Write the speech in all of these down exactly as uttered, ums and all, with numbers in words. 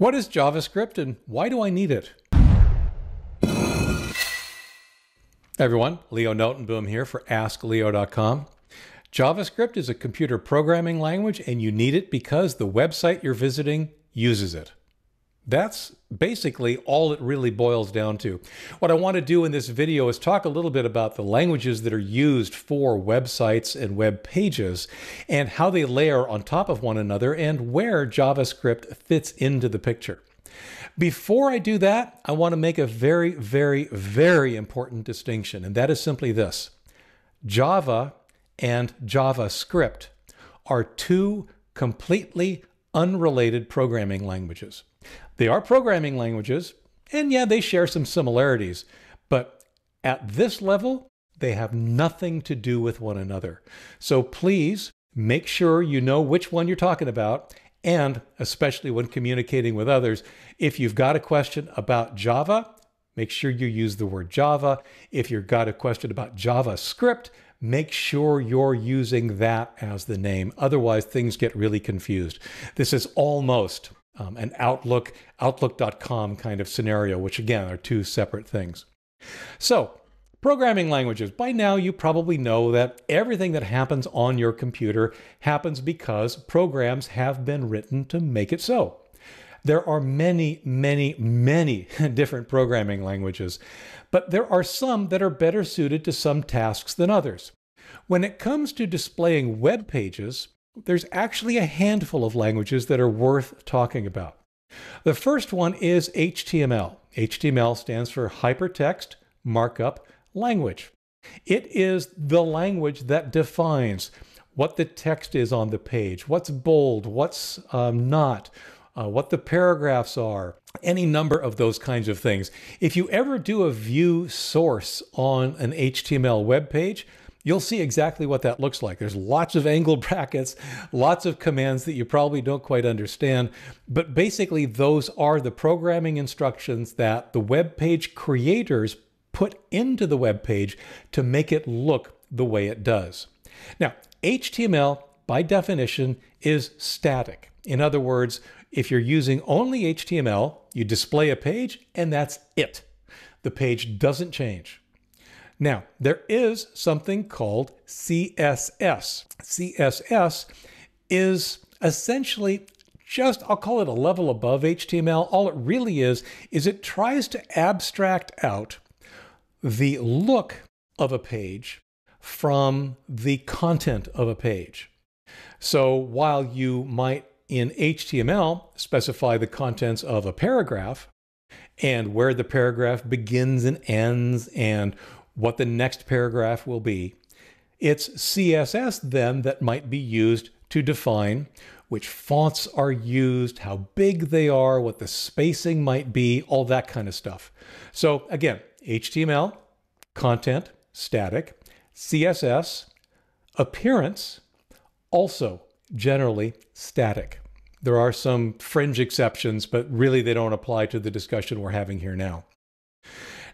What is JavaScript and why do I need it? Hey everyone, Leo Notenboom here for ask leo dot com. JavaScript is a computer programming language and you need it because the website you're visiting uses it. That's basically all it really boils down to. What I want to do in this video is talk a little bit about the languages that are used for websites and web pages and how they layer on top of one another and where JavaScript fits into the picture. Before I do that, I want to make a very, very, very important distinction, and that is simply this. Java and JavaScript are two completely unrelated programming languages. They are programming languages, and yeah, they share some similarities, but at this level, they have nothing to do with one another. So please make sure you know which one you're talking about, and especially when communicating with others, if you've got a question about Java, make sure you use the word Java. If you've got a question about JavaScript, make sure you're using that as the name. Otherwise, things get really confused. This is almost um, an Outlook, Outlook dot com kind of scenario, which again are two separate things. So, programming languages. By now, you probably know that everything that happens on your computer happens because programs have been written to make it so. There are many, many, many different programming languages, but there are some that are better suited to some tasks than others. When it comes to displaying web pages, there's actually a handful of languages that are worth talking about. The first one is H T M L. H T M L stands for Hypertext Markup Language. It is the language that defines what the text is on the page, what's bold, what's um, not, uh, what the paragraphs are, any number of those kinds of things. If you ever do a view source on an H T M L web page, you'll see exactly what that looks like. There's lots of angle brackets, lots of commands that you probably don't quite understand, but basically those are the programming instructions that the web page creators put into the web page to make it look the way it does. Now, H T M L by definition is static. In other words, if you're using only H T M L, you display a page and that's it. The page doesn't change. Now, there is something called C S S. C S S is essentially just, I'll call it a level above H T M L. All it really is, is it tries to abstract out the look of a page from the content of a page. So while you might in H T M L specify the contents of a paragraph and where the paragraph begins and ends and what the next paragraph will be, it's C S S then that might be used to define which fonts are used, how big they are, what the spacing might be, all that kind of stuff. So again, H T M L, content, static, C S S, appearance, also generally static. There are some fringe exceptions, but really they don't apply to the discussion we're having here now.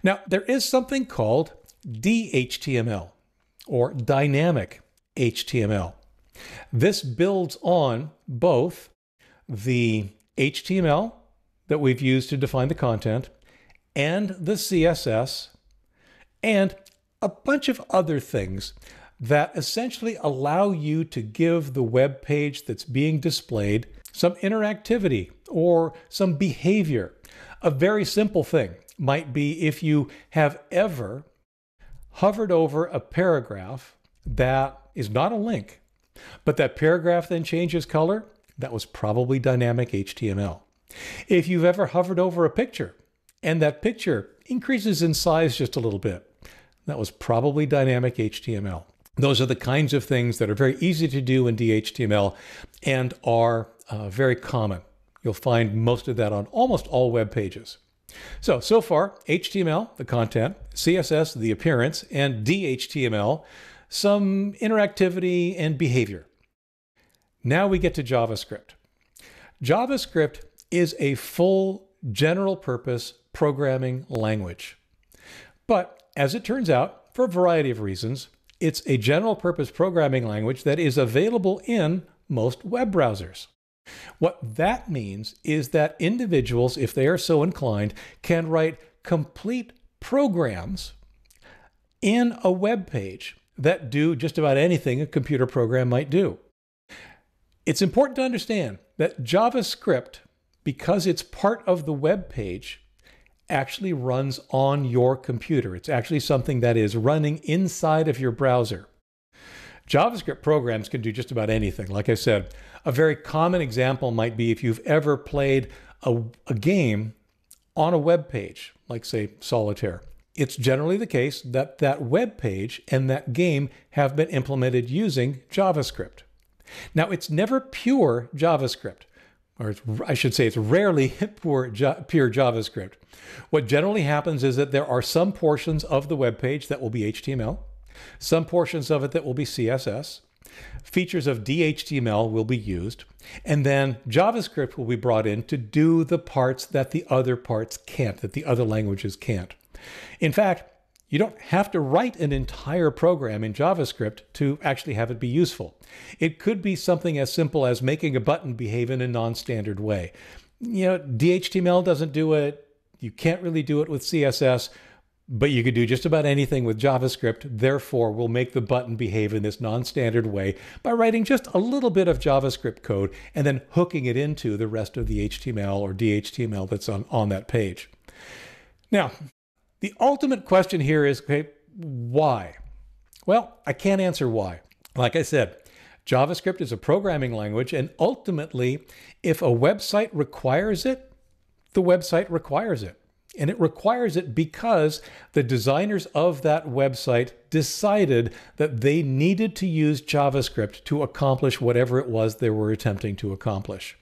Now, there is something called D H T M L or dynamic H T M L. This builds on both the H T M L that we've used to define the content and the C S S, and a bunch of other things that essentially allow you to give the web page that's being displayed some interactivity or some behavior. A very simple thing might be if you have ever hovered over a paragraph that is not a link, but that paragraph then changes color, that was probably dynamic H T M L. If you've ever hovered over a picture, and that picture increases in size just a little bit, that was probably dynamic H T M L. Those are the kinds of things that are very easy to do in D H T M L and are uh, very common. You'll find most of that on almost all web pages. So, so far, H T M L, the content, C S S, the appearance, and D H T M L, some interactivity and behavior. Now we get to JavaScript. JavaScript is a full general purpose programming language. But as it turns out, for a variety of reasons, it's a general purpose programming language that is available in most web browsers. What that means is that individuals, if they are so inclined, can write complete programs in a web page that do just about anything a computer program might do. It's important to understand that JavaScript, because it's part of the web page, actually runs on your computer. It's actually something that is running inside of your browser. JavaScript programs can do just about anything. Like I said, a very common example might be if you've ever played a, a game on a web page, like say Solitaire. It's generally the case that that web page and that game have been implemented using JavaScript. Now, it's never pure JavaScript, or it's, I should say it's rarely pure, pure JavaScript. What generally happens is that there are some portions of the web page that will be H T M L, some portions of it that will be C S S, features of D H T M L will be used, and then JavaScript will be brought in to do the parts that the other parts can't, that the other languages can't. In fact, you don't have to write an entire program in JavaScript to actually have it be useful. It could be something as simple as making a button behave in a non-standard way. You know, D H T M L doesn't do it. You can't really do it with C S S, but you could do just about anything with JavaScript. Therefore, we'll make the button behave in this non-standard way by writing just a little bit of JavaScript code and then hooking it into the rest of the H T M L or D H T M L that's on, on that page. Now, the ultimate question here is, okay, why? Well, I can't answer why. Like I said, JavaScript is a programming language, and ultimately, if a website requires it, the website requires it. And it requires it because the designers of that website decided that they needed to use JavaScript to accomplish whatever it was they were attempting to accomplish.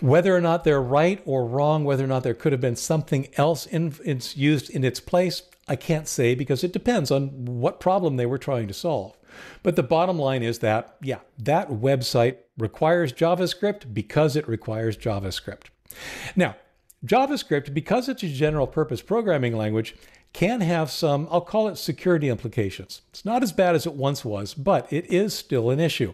Whether or not they're right or wrong, whether or not there could have been something else in, it's used in its place, I can't say, because it depends on what problem they were trying to solve. But the bottom line is that, yeah, that website requires JavaScript because it requires JavaScript. Now, JavaScript, because it's a general purpose programming language, can have some, I'll call it security implications. It's not as bad as it once was, but it is still an issue.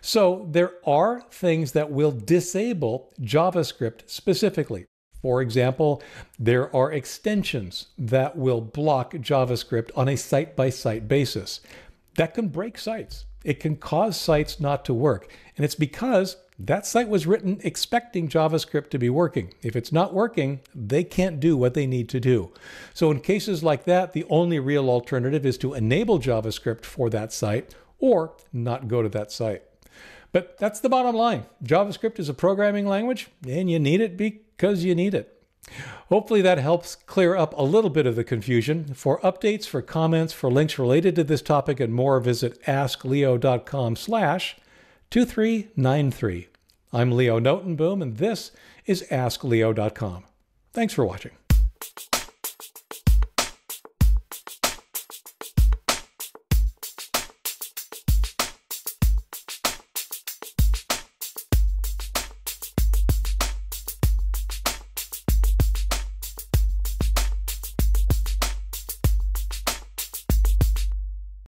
So there are things that will disable JavaScript specifically. For example, there are extensions that will block JavaScript on a site-by-site basis. That can break sites. It can cause sites not to work. And it's because that site was written expecting JavaScript to be working. If it's not working, they can't do what they need to do. So in cases like that, the only real alternative is to enable JavaScript for that site or not go to that site. But that's the bottom line. JavaScript is a programming language, and you need it because you need it. Hopefully that helps clear up a little bit of the confusion. For updates, for comments, for links related to this topic and more, visit ask leo dot com slash two three nine three. I'm Leo Notenboom, and this is ask leo dot com. Thanks for watching.